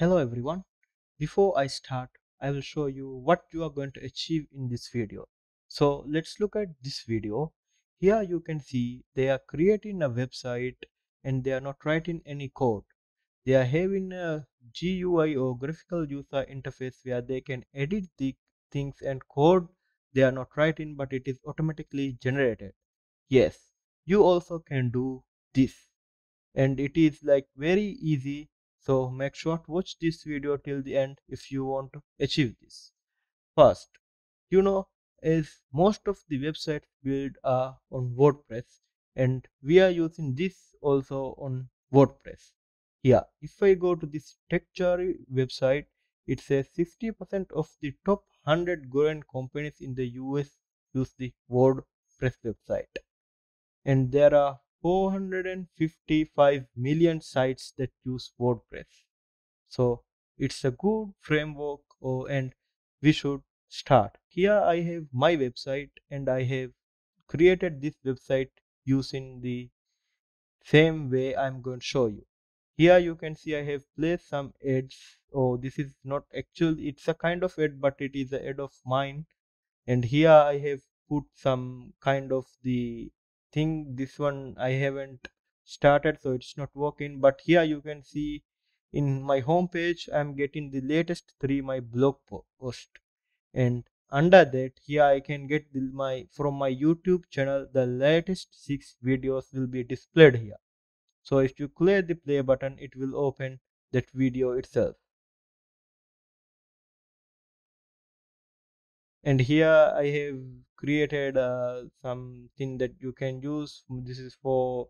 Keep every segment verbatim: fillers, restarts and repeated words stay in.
Hello everyone. Before I start, I will show you what you are going to achieve in this video. So let's look at this video. Here you can see they are creating a website and they are not writing any code. They are having a G U I or graphical user interface where they can edit the things and code they are not writing, but it is automatically generated. Yes, you also can do this and it is like very easy. So make sure to watch this video till the end if you want to achieve this. First, you know, as most of the websites built are on WordPress, and we are using this also on WordPress. Here, if I go to this TechJury website, it says sixty percent of the top one hundred growing companies in the U S use the WordPress website. And there are four hundred fifty-five million sites that use WordPress. So it's a good framework oh, and we should start. Here I have my website and I have created this website using the same way I'm going to show you. Here you can see I have placed some ads. Oh, this is not actually, it's a kind of ad, but it is an ad of mine. And here I have put some kind of the thing. This one I haven't started, so it's not working, but here you can see in my home page I'm getting the latest three my blog post, and under that here I can get the, my from my YouTube channel the latest six videos will be displayed here. So if you click the play button, it will open that video itself. And here I have created uh, something that you can use. This is for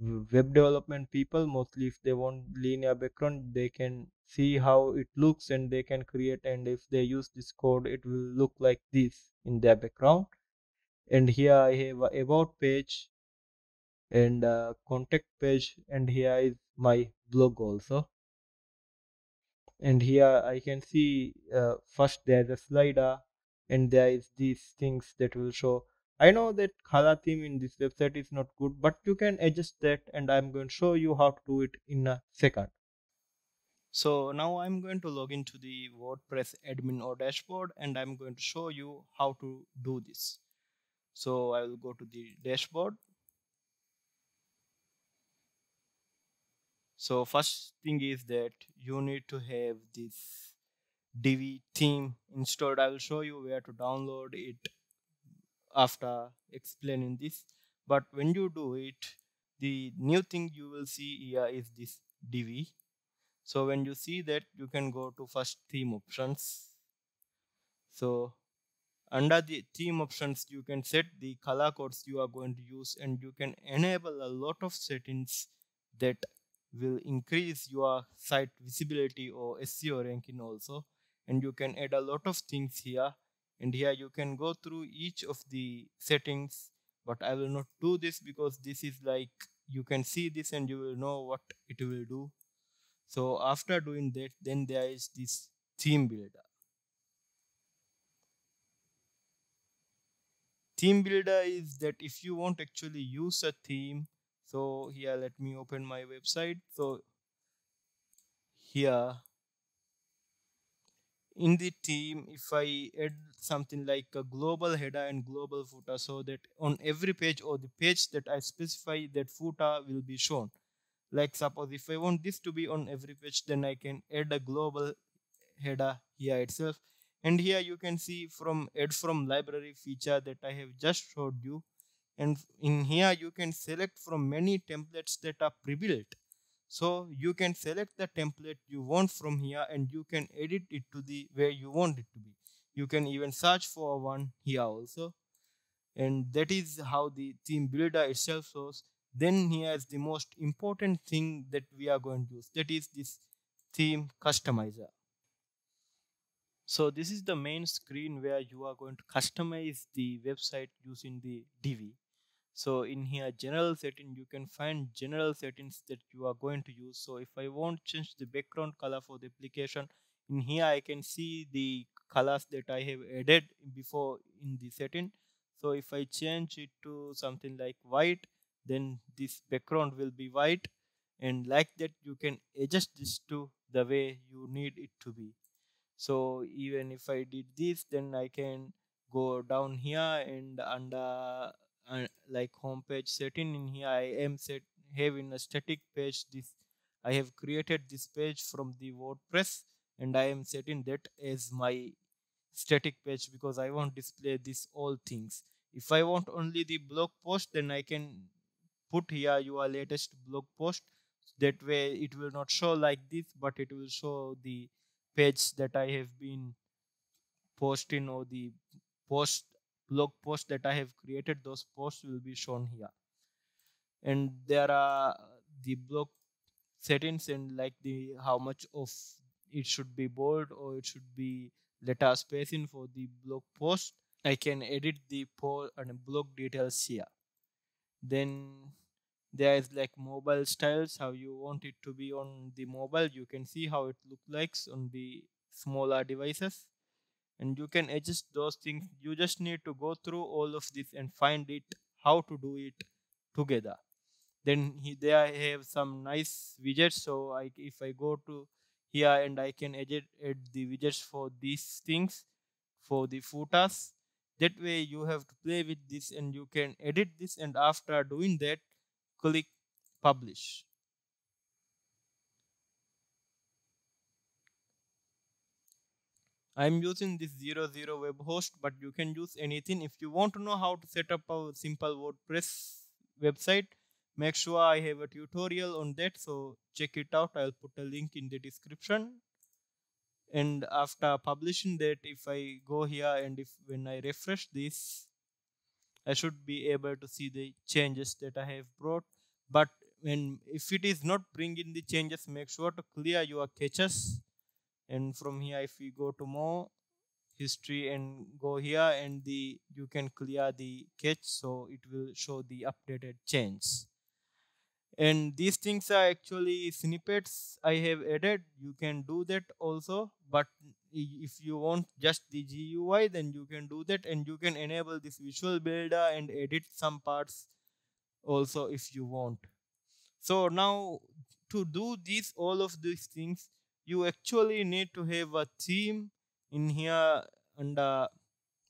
web development people, mostly if they want linear background, they can see how it looks and they can create, and if they use this code, it will look like this in their background. And here I have a about page and a contact page, and here is my blog also. And here I can see uh, first there's a slider. And there is these things that will show. I know that color theme in this website is not good, but you can adjust that, and I'm going to show you how to do it in a second. So now I'm going to log into the WordPress admin or dashboard, and I'm going to show you how to do this. So I will go to the dashboard. So first thing is that you need to have this Divi theme installed. I will show you where to download it after explaining this, but when you do it, the new thing you will see here is this Divi. So when you see that, you can go to first theme options. So under the theme options, you can set the color codes you are going to use, and you can enable a lot of settings that will increase your site visibility or S E O ranking also. And you can add a lot of things here, and here you can go through each of the settings, but I will not do this because this is like, you can see this and you will know what it will do. So after doing that, then there is this theme builder. Theme builder is that if you want to actually use a theme, so here let me open my website. So here in the theme, if I add something like a global header and global footer, so that on every page or the page that I specify, that footer will be shown. Like suppose if I want this to be on every page, then I can add a global header here itself. And here you can see from add from library feature that I have just showed you. And in here you can select from many templates that are pre-built. So you can select the template you want from here, and you can edit it to the way you want it to be. You can even search for one here also. And that is how the theme builder itself shows. Then here is the most important thing that we are going to use. That is this theme customizer. So this is the main screen where you are going to customize the website using the Divi. So in here, general setting, you can find general settings that you are going to use. So if I want to change the background color for the application, in here I can see the colors that I have added before in the setting. So if I change it to something like white, then this background will be white. and like that you can adjust this to the way you need it to be. So even if I did this, then I can go down here and under uh, like home page setting, in here I am set having a static page. This I have created this page from the WordPress and I am setting that as my static page because I won't display this all things. If I want only the blog post, then I can put here your latest blog post. That way it will not show like this, but it will show the page that I have been posting, or the post blog post that I have created. Those posts will be shown here. And there are the blog settings, and like the how much of it should be bold or it should be letter spacing for the blog post. I can edit the post and blog details here. Then there is like mobile styles, how you want it to be on the mobile. You can see how it looks like on the smaller devices, and you can adjust those things. You just need to go through all of this and find it how to do it together. Then he, there I have some nice widgets. So I, if I go to here and I can edit, edit the widgets for these things, for the footers. That way you have to play with this and you can edit this, and after doing that, click publish. I am using this zero zero web host, but you can use anything. If you want to know how to set up a simple WordPress website, make sure I have a tutorial on that, so check it out. I'll put a link in the description. And after publishing that, if I go here and if when I refresh this, I should be able to see the changes that I have brought. But when if it is not bringing the changes, make sure to clear your caches. And from here, if we go to more history and go here, and the you can clear the cache, so it will show the updated change. And these things are actually snippets I have added. You can do that also, but if you want just the G U I, then you can do that, and you can enable this visual builder and edit some parts also if you want. So now to do these all of these things, you actually need to have a theme. In here under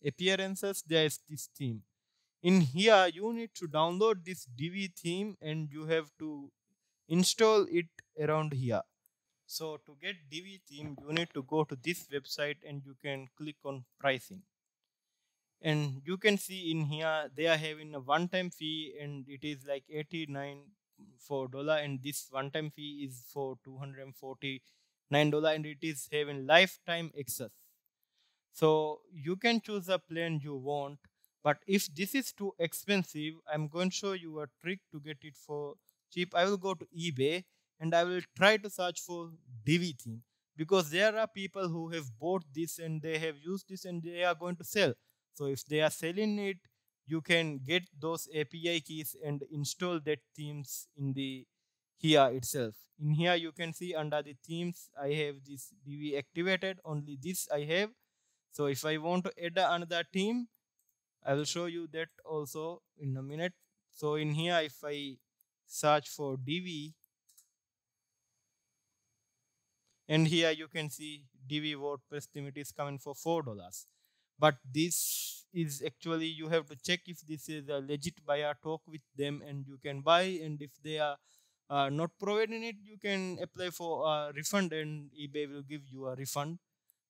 appearances, there is this theme. In here you need to download this Divi theme and you have to install it around here. So to get Divi theme, you need to go to this website and you can click on pricing. And you can see in here they are having a one-time fee, and it is like eighty-nine dollars for dollar, and this one-time fee is for two hundred forty-nine dollars, and it is having lifetime access. So you can choose a plan you want. But if this is too expensive, I'm going to show you a trick to get it for cheap. I will go to eBay and I will try to search for Divi theme, because there are people who have bought this and they have used this and they are going to sell. So if they are selling it, you can get those A P I keys and install that themes in the here itself. In here you can see under the themes, I have this Divi activated. Only this I have. So if I want to add another theme, I will show you that also in a minute. So in here, if I search for Divi, and here you can see Divi WordPress theme, it is coming for four dollars. But this is actually, you have to check if this is a legit buyer, talk with them and you can buy. And if they are uh, not providing it, you can apply for a refund and eBay will give you a refund.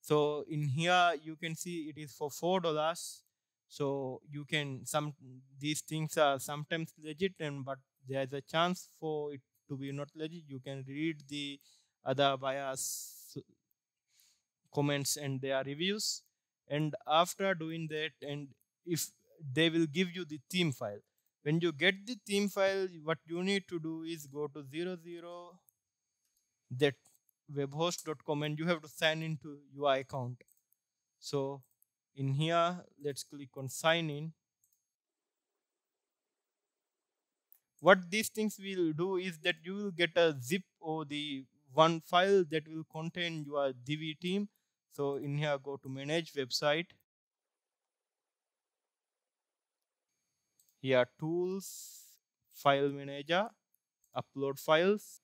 So in here, you can see it is for four dollars. So you can, some these things are sometimes legit, and but there is a chance for it to be not legit. You can read the other buyers' comments and their reviews. And after doing that, and if they will give you the theme file. When you get the theme file, what you need to do is go to zero zero that webhost dot com and you have to sign into your account. So in here, let's click on sign in. What these things will do is that you will get a zip or the one file that will contain your Divi theme. So in here, go to manage website. Here tools, file manager, upload files.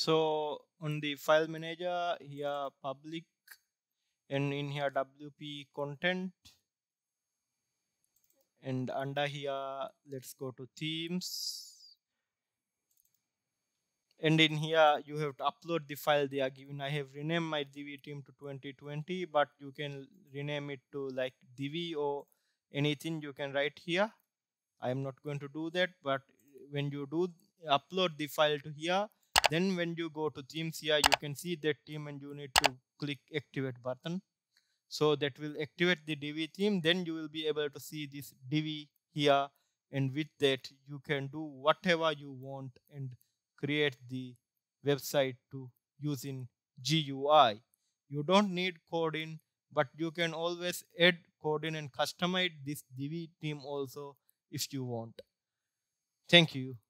So on the file manager, here public, and in here W P content, and under here let's go to themes, and in here you have to upload the file they are given. I have renamed my Divi theme to twenty twenty, but you can rename it to like Divi or anything you can write here. I am not going to do that, but when you do upload the file to here, then when you go to themes here, you can see that theme and you need to click activate button. So that will activate the Divi theme. Then you will be able to see this Divi here, and with that you can do whatever you want and create the website to use in G U I. You don't need code in, but you can always add code in and customize this Divi theme also if you want. Thank you.